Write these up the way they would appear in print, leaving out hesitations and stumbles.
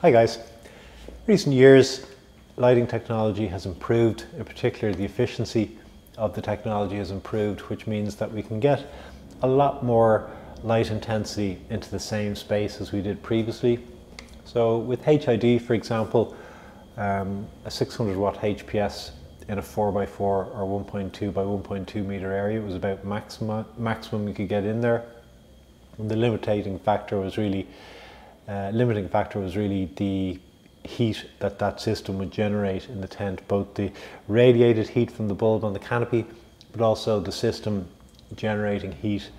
Hi guys. Recent years, lighting technology has improved, in particular the efficiency of the technology has improved, which means that we can get a lot more light intensity into the same space as we did previously. So with HID, for example, a 600 watt HPS in a 4x4 or 1.2 by 1.2 meter area was about maximum you could get in there. And the limiting factor was really the heat that that system would generate in the tent, both the radiated heat from the bulb on the canopy, but also the system generating heat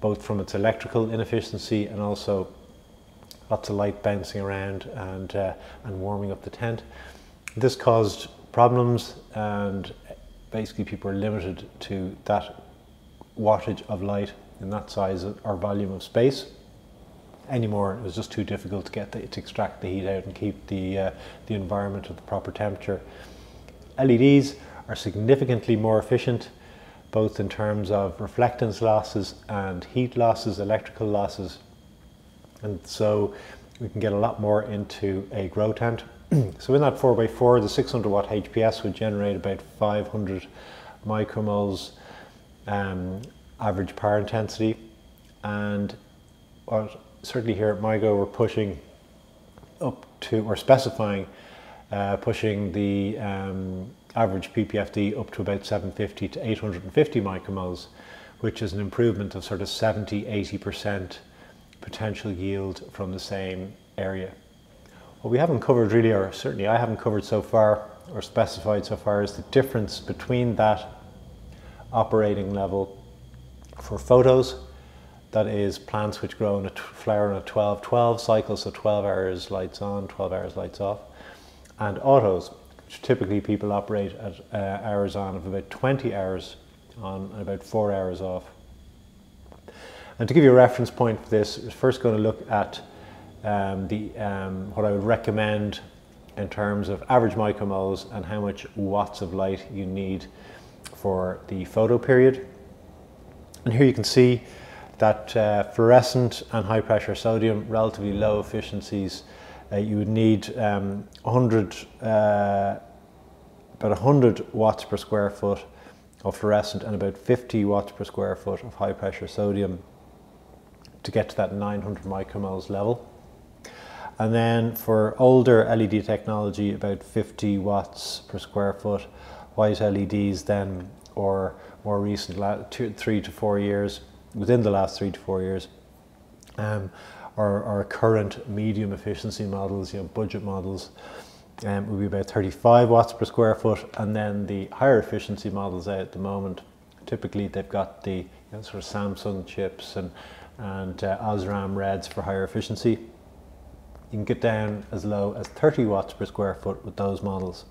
both from its electrical inefficiency and also lots of light bouncing around and warming up the tent. This caused problems, and basically people are limited to that wattage of light in that size or volume of space anymore. It was just too difficult to extract the heat out and keep the environment at the proper temperature. LEDs are significantly more efficient, both in terms of reflectance losses and heat losses, electrical losses, and so we can get a lot more into a grow tent. So in that 4x4, the 600 watt HPS would generate about 500 micromoles average PAR intensity, and certainly here at MIGRO we're pushing up to, or specifying pushing the average PPFD up to about 750 to 850 micromoles, which is an improvement of sort of 70–80% potential yield from the same area. What we haven't covered really, or certainly I haven't covered so far or specified so far, is the difference between that operating level for photos, that is plants which grow in a flower in a 12-12 cycle, so 12 hours lights on, 12 hours lights off, and autos, which typically people operate at hours on of about 20 hours on and about 4 hours off. And to give you a reference point for this, we're first going to look at what I would recommend in terms of average micromoles and how much watts of light you need for the photo period. And here you can see that fluorescent and high pressure sodium, relatively low efficiencies, you would need about 100 watts per square foot of fluorescent and about 50 watts per square foot of high pressure sodium to get to that 900 micromoles level. And then for older LED technology, about 50 watts per square foot. White LEDs then, or more recent, 3 to 4 years, within the last 3 to 4 years, our current medium efficiency models, budget models, would be about 35 watts per square foot, and then the higher efficiency models out at the moment, typically they've got the sort of Samsung chips and Osram reds for higher efficiency. You can get down as low as 30 watts per square foot with those models.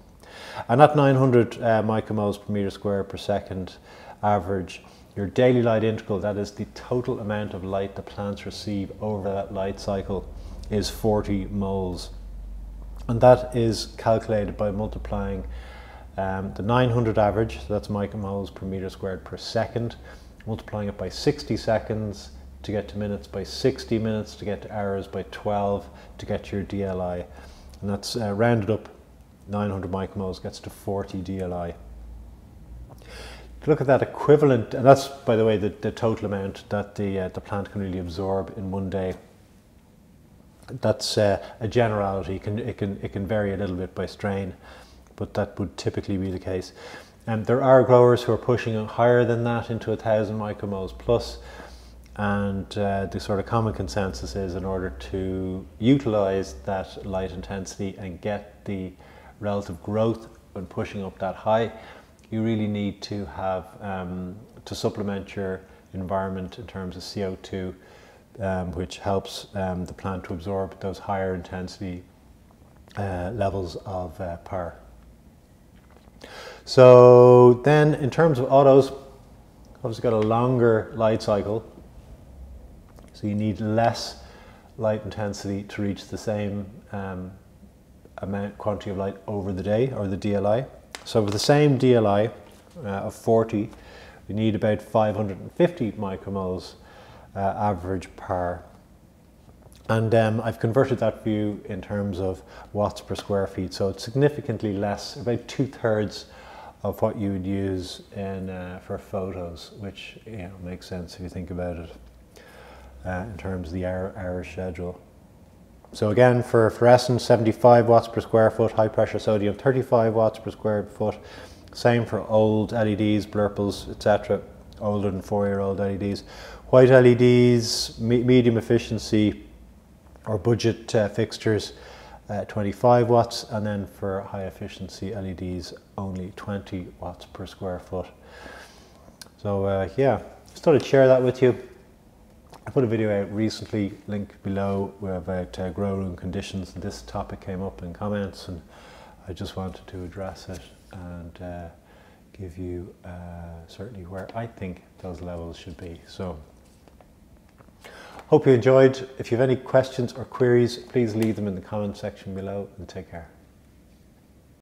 And at 900 micromoles per meter square per second average, your daily light integral, that is the total amount of light the plants receive over that light cycle, is 40 moles. And that is calculated by multiplying the 900 average, so that's micromoles per meter squared per second, multiplying it by 60 seconds to get to minutes, by 60 minutes to get to hours, by 12 to get your DLI. And that's rounded up, 900 micromoles gets to 40 DLI. Look at that equivalent, and that's, by the way, the total amount that the plant can really absorb in one day. That's a generality. It can vary a little bit by strain, but that would typically be the case. And there are growers who are pushing higher than that, into 1,000 micromoles plus, and the sort of common consensus is, in order to utilize that light intensity and get the relative growth when pushing up that high, you really need to have, to supplement your environment in terms of CO2, which helps the plant to absorb those higher intensity levels of PAR. So then in terms of autos, obviously got a longer light cycle, so you need less light intensity to reach the same quantity of light over the day, or the DLI. So with the same DLI of 40, we need about 550 micromoles average PAR And I've converted that view in terms of watts per square feet. So it's significantly less, about 2/3 of what you would use in, for photos, which, you know, makes sense if you think about it in terms of the hour schedule. So again, for fluorescence, 75 watts per square foot, high pressure sodium, 35 watts per square foot. Same for old LEDs, blurples, etc., older than 4-year-old LEDs. White LEDs, medium efficiency, or budget fixtures, 25 watts, and then for high efficiency LEDs, only 20 watts per square foot. So yeah, just thought I'd share that with you. I put a video out recently, link below, about grow room conditions, and this topic came up in comments, and I just wanted to address it and give you certainly where I think those levels should be. So hope you enjoyed. If you have any questions or queries, please leave them in the comment section below, and take care.